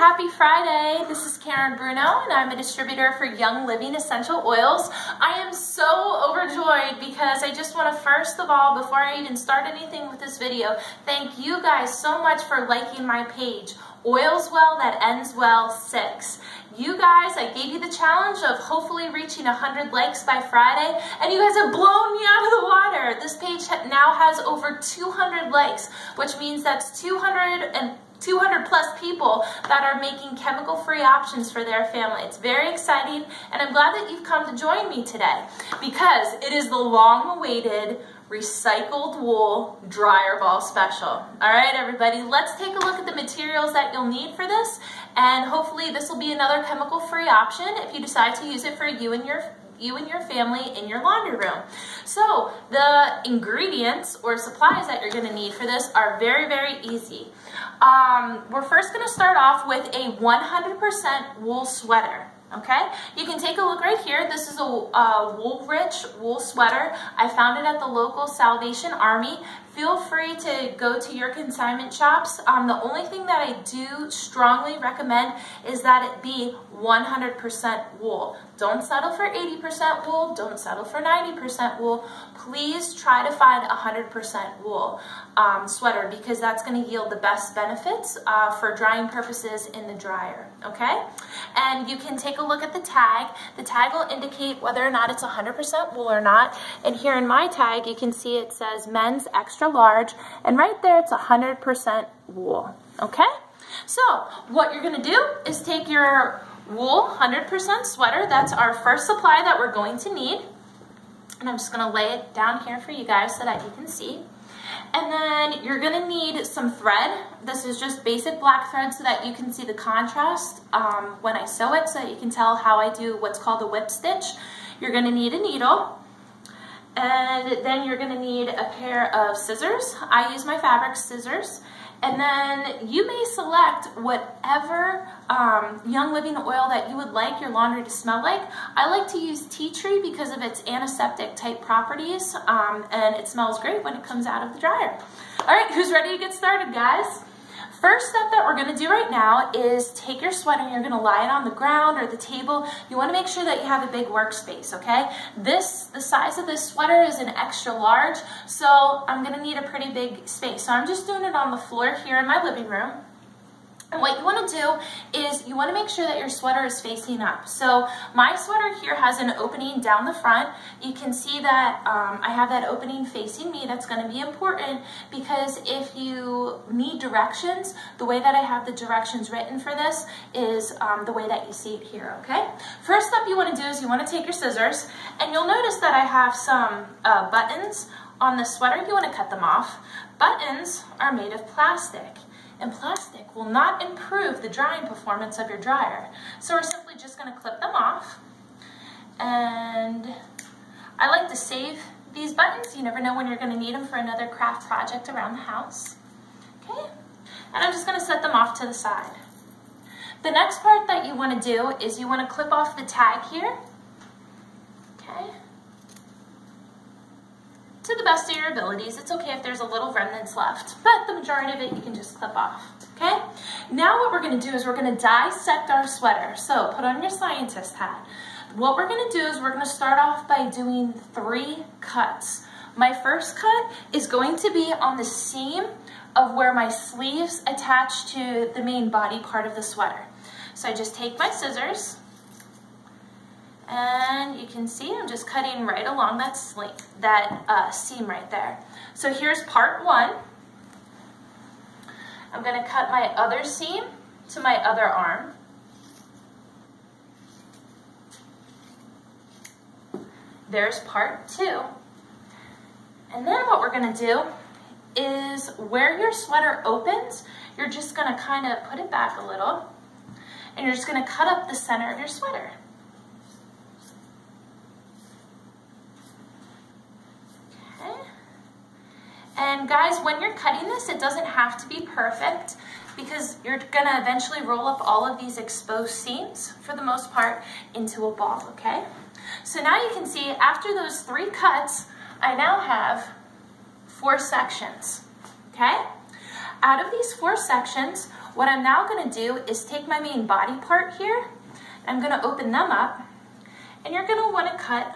happy Friday. This is Karen Bruno, and I'm a distributor for Young Living Essential Oils. I am so overjoyed because I just want to, first of all, before I even start anything with this video, thank you guys so much for liking my page, Oils Well That Ends Well 6. You guys, I gave you the challenge of hopefully reaching 100 likes by Friday, and you guys have blown me out of the water. This page now has over 200 likes, which means that's 200 plus people that are making chemical-free options for their family. It's very exciting, and I'm glad that you've come to join me today because it is the long-awaited recycled wool dryer ball special. All right, everybody, let's take a look at the materials that you'll need for this, and hopefully this will be another chemical-free option if you decide to use it for you and your family in your laundry room. So the ingredients or supplies that you're gonna need for this are very, very easy. We're first gonna start off with a 100% wool sweater, okay? You can take a look right here. This is a Woolrich wool sweater. I found it at the local Salvation Army. Feel free to go to your consignment shops. The only thing that I do strongly recommend is that it be 100% wool. Don't settle for 80% wool. Don't settle for 90% wool. Please try to find 100% wool sweater because that's going to yield the best benefits for drying purposes in the dryer, okay? And you can take a look at the tag. The tag will indicate whether or not it's 100% wool or not. And here in my tag, you can see it says men's extra large, and right there it's 100% wool, okay? So what you're going to do is take your wool 100% sweater. That's our first supply that we're going to need. And I'm just going to lay it down here for you guys so that you can see. And then you're going to need some thread. This is just basic black thread so that you can see the contrast when I sew it, so that you can tell how I do what's called a whip stitch. You're going to need a needle. And then you're going to need a pair of scissors. I use my fabric scissors. And then you may select whatever Young Living oil that you would like your laundry to smell like. I like to use Tea Tree because of its antiseptic type properties, and it smells great when it comes out of the dryer. All right, who's ready to get started, guys? First step that we're going to do right now is take your sweater. You're going to lie it on the ground or the table. You want to make sure that you have a big workspace, okay? The size of this sweater is an extra large, so I'm going to need a pretty big space. So I'm just doing it on the floor here in my living room. And what you want to do is you want to make sure that your sweater is facing up. So my sweater here has an opening down the front. You can see that I have that opening facing me. That's going to be important because if you need directions, the way that I have the directions written for this is the way that you see it here, okay? First step you want to do is you want to take your scissors, and you'll notice that I have some buttons on the sweater. You want to cut them off. Buttons are made of plastic, and plastic will not improve the drying performance of your dryer. So we're simply just going to clip them off. And I like to save these buttons. You never know when you're going to need them for another craft project around the house. Okay, and I'm just going to set them off to the side. The next part that you want to do is you want to clip off the tag here, okay, to the best of your abilities. It's okay if there's a little remnants left, but the majority of it you can just clip off, okay? Now what we're gonna do is we're gonna dissect our sweater. So put on your scientist hat. What we're gonna do is we're gonna start off by doing 3 cuts. My first cut is going to be on the seam of where my sleeves attach to the main body part of the sweater. So I just take my scissors, and you can see I'm just cutting right along that seam right there. So here's part 1. I'm going to cut my other seam to my other arm. There's part 2. And then what we're going to do is where your sweater opens, you're just going to kind of put it back a little, and you're just going to cut up the center of your sweater. And guys, when you're cutting this, it doesn't have to be perfect because you're gonna eventually roll up all of these exposed seams, for the most part, into a ball, okay? So now you can see after those 3 cuts, I now have 4 sections, okay? Out of these 4 sections, What I'm now going to do is take my main body part here. I'm going to open them up, and you're going to want to cut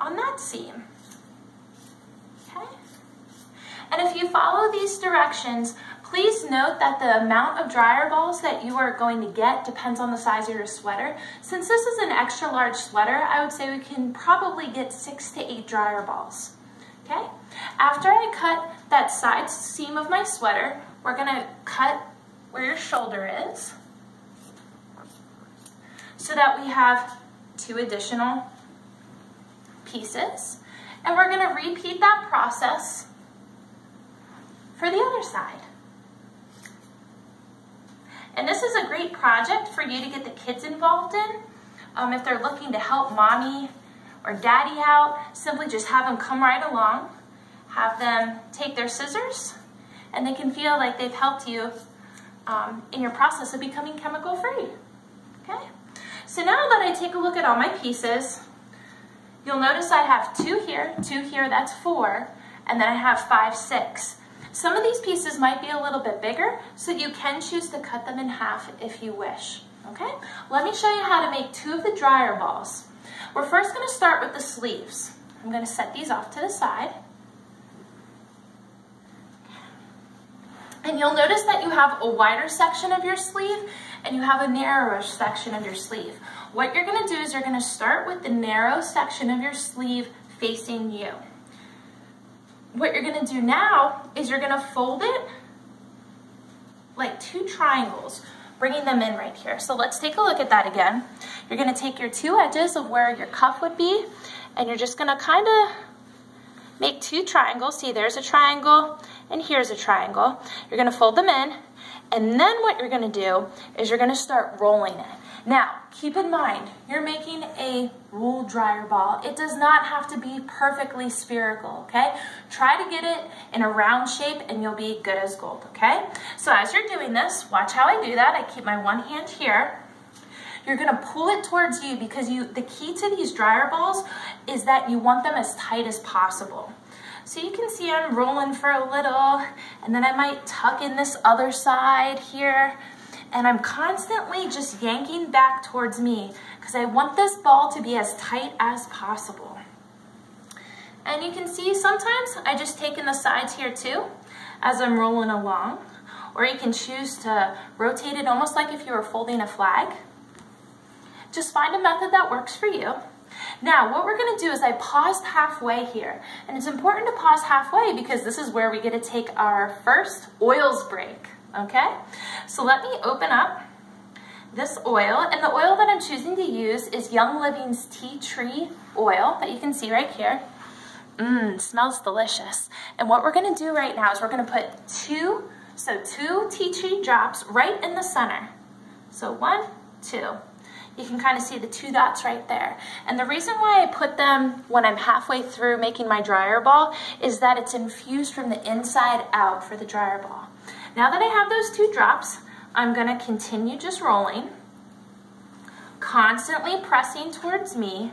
on that seam. Okay? And if you follow these directions, please note that the amount of dryer balls that you are going to get depends on the size of your sweater. Since this is an extra large sweater, I would say we can probably get 6 to 8 dryer balls. Okay? After I cut that side seam of my sweater, we're going to cut where your shoulder is so that we have 2 additional pieces. And we're going to repeat that process for the other side. And this is a great project for you to get the kids involved in. If they're looking to help mommy or daddy out, simply just have them come right along, have them take their scissors, and they can feel like they've helped you in your process of becoming chemical free. Okay? So now that I take a look at all my pieces, you'll notice I have 2 here, 2 here, that's 4, and then I have 5, 6. Some of these pieces might be a little bit bigger, so you can choose to cut them in half if you wish, okay? Let me show you how to make 2 of the dryer balls. We're first going to start with the sleeves. I'm going to set these off to the side. And you'll notice that you have a wider section of your sleeve and you have a narrower section of your sleeve. What you're going to do is you're going to start with the narrow section of your sleeve facing you. What you're going to do now is you're going to fold it like 2 triangles, bringing them in right here. So let's take a look at that again. You're going to take your 2 edges of where your cuff would be, and you're just going to kind of make 2 triangles. See, there's a triangle, and here's a triangle. You're going to fold them in, and then what you're going to do is you're going to start rolling it. Now, keep in mind, you're making a wool dryer ball. It does not have to be perfectly spherical, okay? Try to get it in a round shape and you'll be good as gold, okay? So as you're doing this, watch how I do that. I keep my one hand here. You're gonna pull it towards you because the key to these dryer balls is that you want them as tight as possible. So you can see I'm rolling for a little, and then I might tuck in this other side here. And I'm constantly just yanking back towards me because I want this ball to be as tight as possible. And you can see sometimes I just take in the sides here too as I'm rolling along, or you can choose to rotate it almost like if you were folding a flag. Just find a method that works for you. Now, what we're going to do is I paused halfway here, and it's important to pause halfway because this is where we get to take our first oils break. Okay, so let me open up this oil, and the oil that I'm choosing to use is Young Living's Tea Tree oil that you can see right here. Smells delicious. And what we're going to do right now is we're going to put 2 tea tree drops right in the center. So 1, 2. You can kind of see the 2 dots right there. And the reason why I put them when I'm halfway through making my dryer ball is that it's infused from the inside out for the dryer ball. Now that I have those 2 drops, I'm going to continue just rolling, constantly pressing towards me,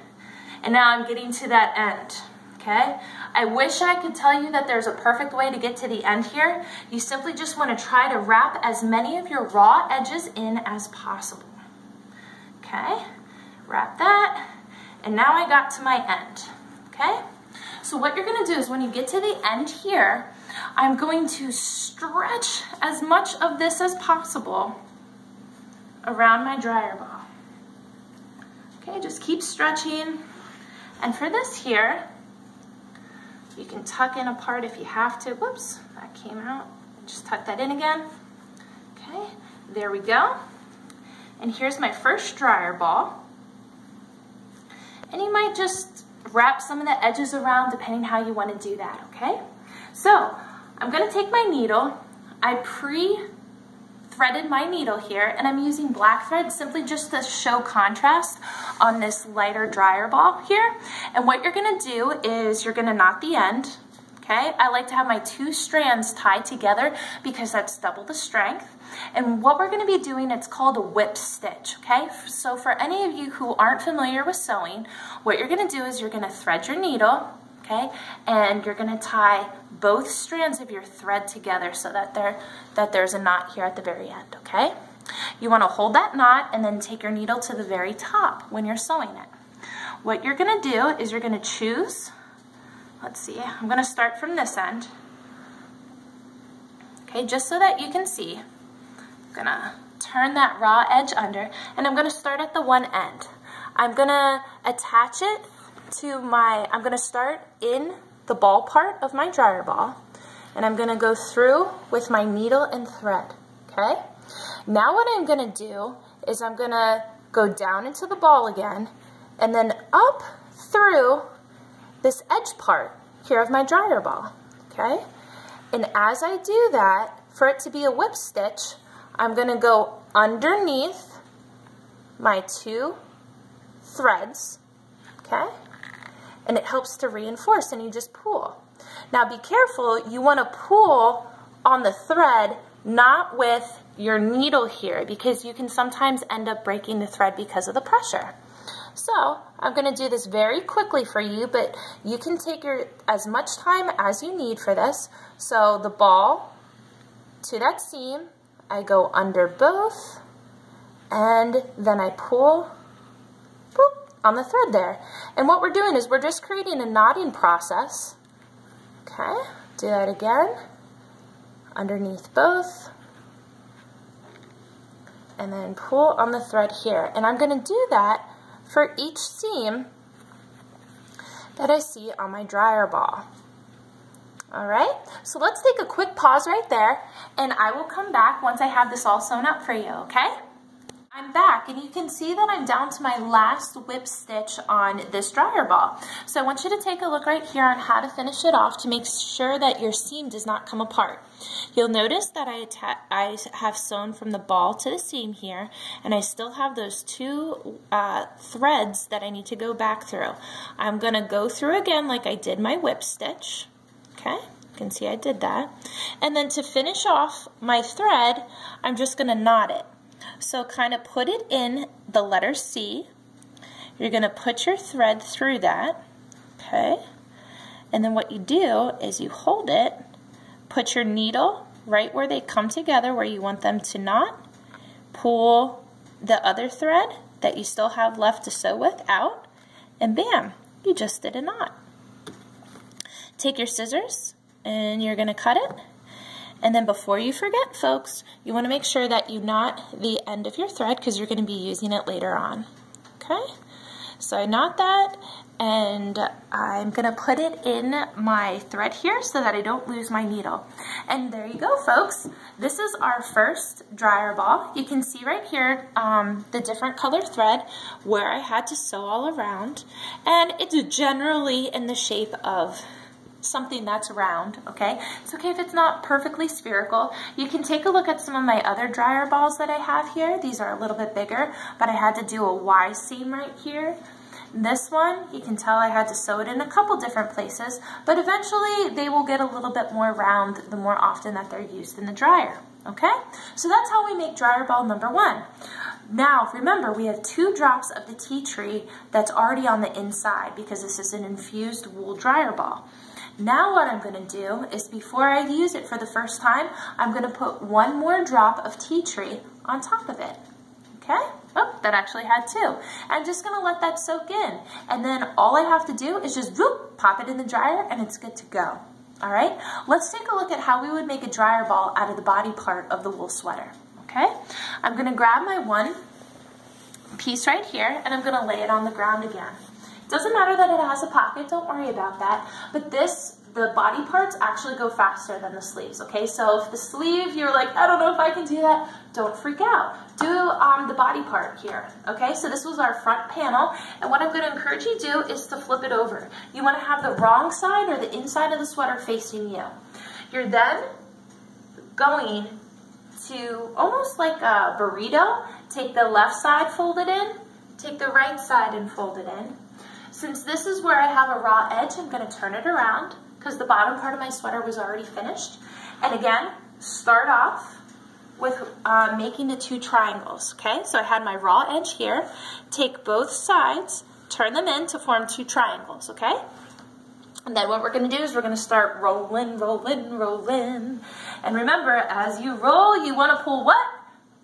and now I'm getting to that end, okay? I wish I could tell you that there's a perfect way to get to the end here. You simply just want to try to wrap as many of your raw edges in as possible, okay? Wrap that, and now I got to my end, okay? So what you're going to do is when you get to the end here, I'm going to stretch as much of this as possible around my dryer ball. Okay, just keep stretching. And for this here, you can tuck in a part if you have to. Whoops, that came out. Just tuck that in again. Okay, there we go. And here's my first dryer ball. And you might just wrap some of the edges around depending how you want to do that, okay? So I'm going to take my needle. I pre-threaded my needle here, and I'm using black thread simply just to show contrast on this lighter dryer ball here. And what you're going to do is you're going to knot the end, okay? I like to have my 2 strands tied together because that's double the strength. And what we're going to be doing, it's called a whip stitch, okay? So for any of you who aren't familiar with sewing, what you're going to do is you're going to thread your needle, okay? And you're gonna tie both strands of your thread together so that there's a knot here at the very end, okay? You wanna hold that knot and then take your needle to the very top when you're sewing it. What you're gonna do is you're gonna choose, let's see, I'm gonna start from this end, okay, just so that you can see. I'm gonna turn that raw edge under, and I'm gonna start at the one end. I'm gonna attach it to my, I'm gonna start in the ball part of my dryer ball, and I'm gonna go through with my needle and thread, okay? Now what I'm gonna do is I'm gonna go down into the ball again, and then up through this edge part here of my dryer ball, okay? And as I do that, for it to be a whip stitch, I'm gonna go underneath my two threads, okay? And it helps to reinforce, and you just pull. Now be careful, you wanna pull on the thread, not with your needle here, because you can sometimes end up breaking the thread because of the pressure. So I'm gonna do this very quickly for you, but you can take your as much time as you need for this. So the ball to that seam, I go under both, and then I pull on the thread there. And what we're doing is we're just creating a knotting process. Okay, do that again, underneath both, and then pull on the thread here. And I'm gonna do that for each seam that I see on my dryer ball. All right, so let's take a quick pause right there, and I will come back once I have this all sewn up for you, okay? I'm back, and you can see that I'm down to my last whip stitch on this dryer ball. So I want you to take a look right here on how to finish it off to make sure that your seam does not come apart. You'll notice that I have sewn from the ball to the seam here, and I still have those two threads that I need to go back through. I'm gonna go through again like I did my whip stitch, okay? You can see I did that. And then to finish off my thread, I'm just gonna knot it. So kind of put it in the letter C. You're going to put your thread through that, okay? And then what you do is you hold it, put your needle right where they come together, where you want them to knot, pull the other thread that you still have left to sew with out, and bam, you just did a knot. Take your scissors, and you're going to cut it. And then before you forget, folks, you want to make sure that you knot the end of your thread because you're going to be using it later on, okay? So I knot that, and I'm going to put it in my thread here so that I don't lose my needle. And there you go, folks. This is our first dryer ball. You can see right here the different color thread where I had to sew all around, and it's generally in the shape of something that's round, okay? It's okay if it's not perfectly spherical. You can take a look at some of my other dryer balls that I have here. These are a little bit bigger, but I had to do a Y seam right here. This one, you can tell I had to sew it in a couple different places, but eventually they will get a little bit more round the more often that they're used in the dryer, okay? So that's how we make dryer ball number one. Now, remember, we have 2 drops of the tea tree that's already on the inside because this is an infused wool dryer ball. Now what I'm going to do is before I use it for the first time, I'm going to put 1 more drop of tea tree on top of it, okay? Oh, that actually had 2. I'm just going to let that soak in, and then all I have to do is just whoop, pop it in the dryer, and it's good to go, all right? Let's take a look at how we would make a dryer ball out of the body part of the wool sweater, okay? I'm going to grab my 1 piece right here, and I'm going to lay it on the ground again. Doesn't matter that it has a pocket, don't worry about that, but this, the body parts actually go faster than the sleeves, okay? So if the sleeve, you're like, I don't know if I can do that, don't freak out. Do the body part here, okay? So this was our front panel, and what I'm gonna encourage you to do is to flip it over. You wanna have the wrong side or the inside of the sweater facing you. You're then going to, almost like a burrito, take the left side, fold it in, take the right side and fold it in. Since this is where I have a raw edge, I'm gonna turn it around because the bottom part of my sweater was already finished. And again, start off with making the 2 triangles, okay? So I had my raw edge here. Take both sides, turn them in to form 2 triangles, okay? And then what we're going to do is we're going to start rolling, rolling, rolling. And remember, as you roll, you want to pull what?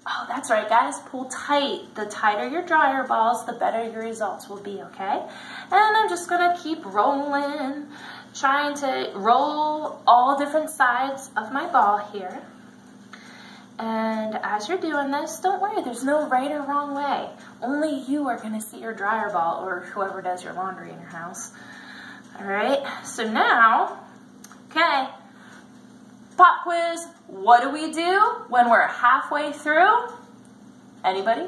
Oh, that's right, guys. Pull tight. The tighter your dryer balls, the better your results will be, okay? And I'm just going to keep rolling, trying to roll all different sides of my ball here. And as you're doing this, don't worry, there's no right or wrong way. Only you are going to see your dryer ball, or whoever does your laundry in your house. All right, so now, okay, pop quiz, what do we do when we're halfway through? Anybody?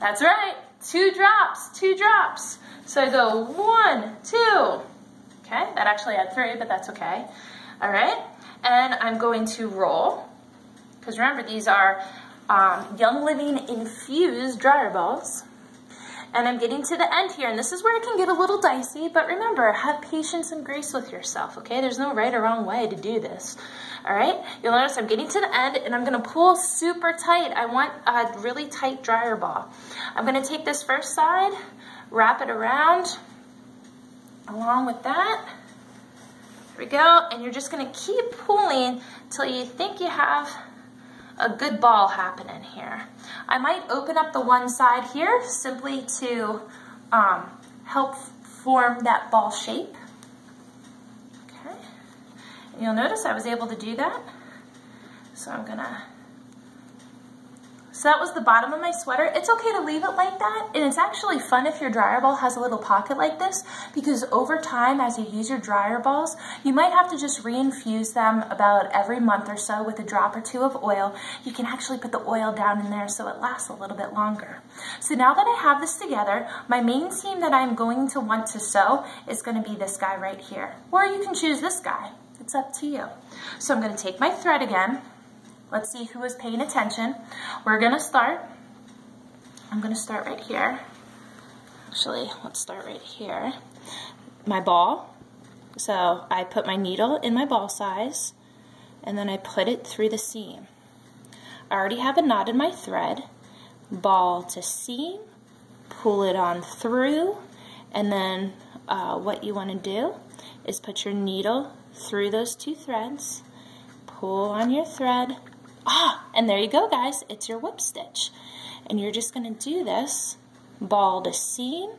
That's right, 2 drops, 2 drops. So I go 1, 2, okay, that actually had 3, but that's okay. All right, and I'm going to roll, because remember, these are Young Living infused dryer balls. And I'm getting to the end here, and this is where it can get a little dicey, but remember, have patience and grace with yourself, okay? There's no right or wrong way to do this, all right? You'll notice I'm getting to the end, and I'm gonna pull super tight. I want a really tight dryer ball. I'm gonna take this first side, wrap it around along with that. There we go, and you're just gonna keep pulling till you think you have a good ball happening here. I might open up the one side here simply to help form that ball shape. Okay, and you'll notice I was able to do that. So I'm gonna, so that was the bottom of my sweater. It's okay to leave it like that, and it's actually fun if your dryer ball has a little pocket like this, because over time, as you use your dryer balls, you might have to just reinfuse them about every month or so with a drop or 2 of oil. You can actually put the oil down in there so it lasts a little bit longer. So now that I have this together, my main seam that I'm going to want to sew is going to be this guy right here, or you can choose this guy. It's up to you. So I'm going to take my thread again. Let's see who is paying attention. We're gonna start. I'm gonna start right here. Actually, let's start right here. My ball. So I put my needle in my ball size, and then I put it through the seam. I already have a knot in my thread. Ball to seam, pull it on through, and then what you wanna do is put your needle through those 2 threads, pull on your thread, and there you go, guys, it's your whip stitch. And you're just gonna do this, ball to seam,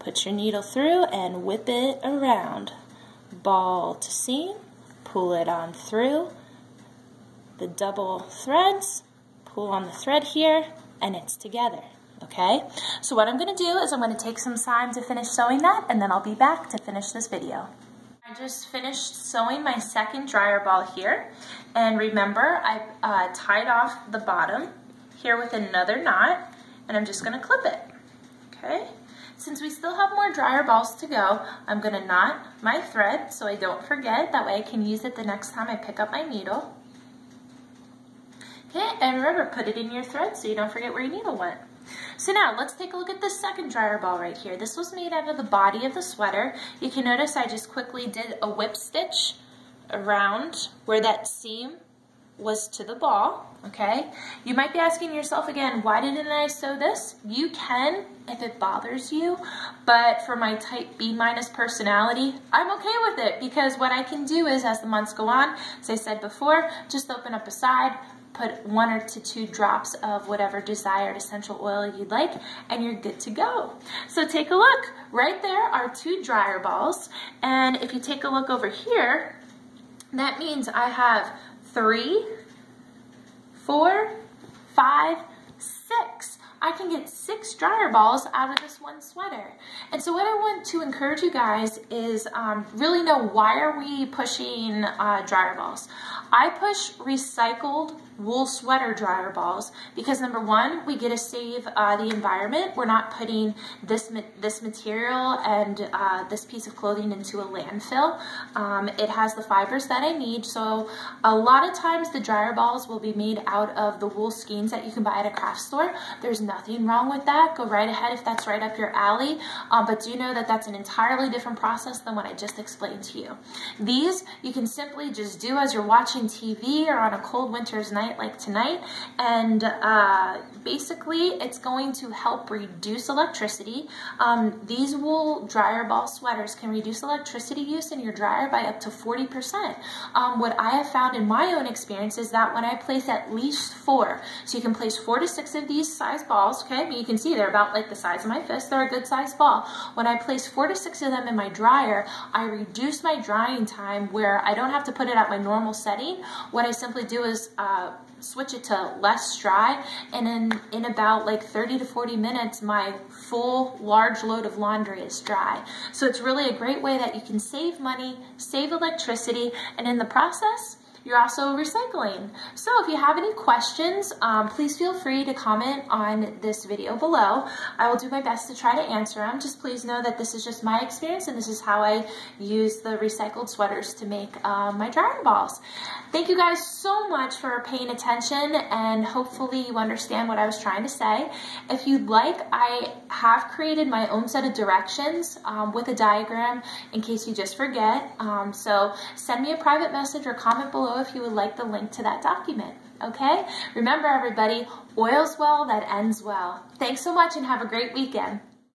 put your needle through and whip it around. Ball to seam, pull it on through, the double threads, pull on the thread here, and it's together, okay? So what I'm gonna do is I'm gonna take some time to finish sewing that, and then I'll be back to finish this video. I just finished sewing my second dryer ball here, and remember I tied off the bottom here with another knot, and I'm just going to clip it, okay? Since we still have more dryer balls to go, I'm going to knot my thread so I don't forget, that way I can use it the next time I pick up my needle. Okay, and remember, put it in your thread so you don't forget where your needle went. So now let's take a look at the second dryer ball right here. This was made out of the body of the sweater. You can notice I just quickly did a whip stitch around where that seam was to the ball, okay? You might be asking yourself again, why didn't I sew this? You can if it bothers you, but for my type B- personality, I'm okay with it, because what I can do is, as the months go on, as I said before, just open up a side, put 1 or 2 drops of whatever desired essential oil you'd like, and you're good to go. So take a look. Right there are 2 dryer balls, and if you take a look over here, that means I have 3, 4, 5, 6. I can get 6 dryer balls out of this one sweater. And so what I want to encourage you guys is really know, why are we pushing dryer balls? I push recycled wool sweater dryer balls because, number one, we get to save the environment. We're not putting this material and this piece of clothing into a landfill. It has the fibers that I need. So a lot of times the dryer balls will be made out of the wool skeins that you can buy at a craft store. There's nothing wrong with that. Go right ahead if that's right up your alley. But do know that that's an entirely different process than what I just explained to you. These you can simply just do as you're watching watching TV or on a cold winter's night like tonight, and basically it's going to help reduce electricity. These wool dryer ball sweaters can reduce electricity use in your dryer by up to 40%. What I have found in my own experience is that when I place at least four, so you can place 4 to 6 of these size balls, okay, but you can see they're about like the size of my fist, they're a good size ball. When I place 4 to 6 of them in my dryer, I reduce my drying time where I don't have to put it at my normal setting. What I simply do is switch it to less dry, and in about like 30 to 40 minutes, my full large load of laundry is dry. So it's really a great way that you can save money, save electricity, and in the process, you're also recycling. So if you have any questions, please feel free to comment on this video below. I will do my best to try to answer them. Just please know that this is just my experience, and this is how I use the recycled sweaters to make my dryer balls. Thank you guys so much for paying attention, and hopefully you understand what I was trying to say. If you'd like, I have created my own set of directions with a diagram in case you just forget. So send me a private message or comment below if you would like the link to that document, okay? Remember everybody, oils well that ends well. Thanks so much and have a great weekend.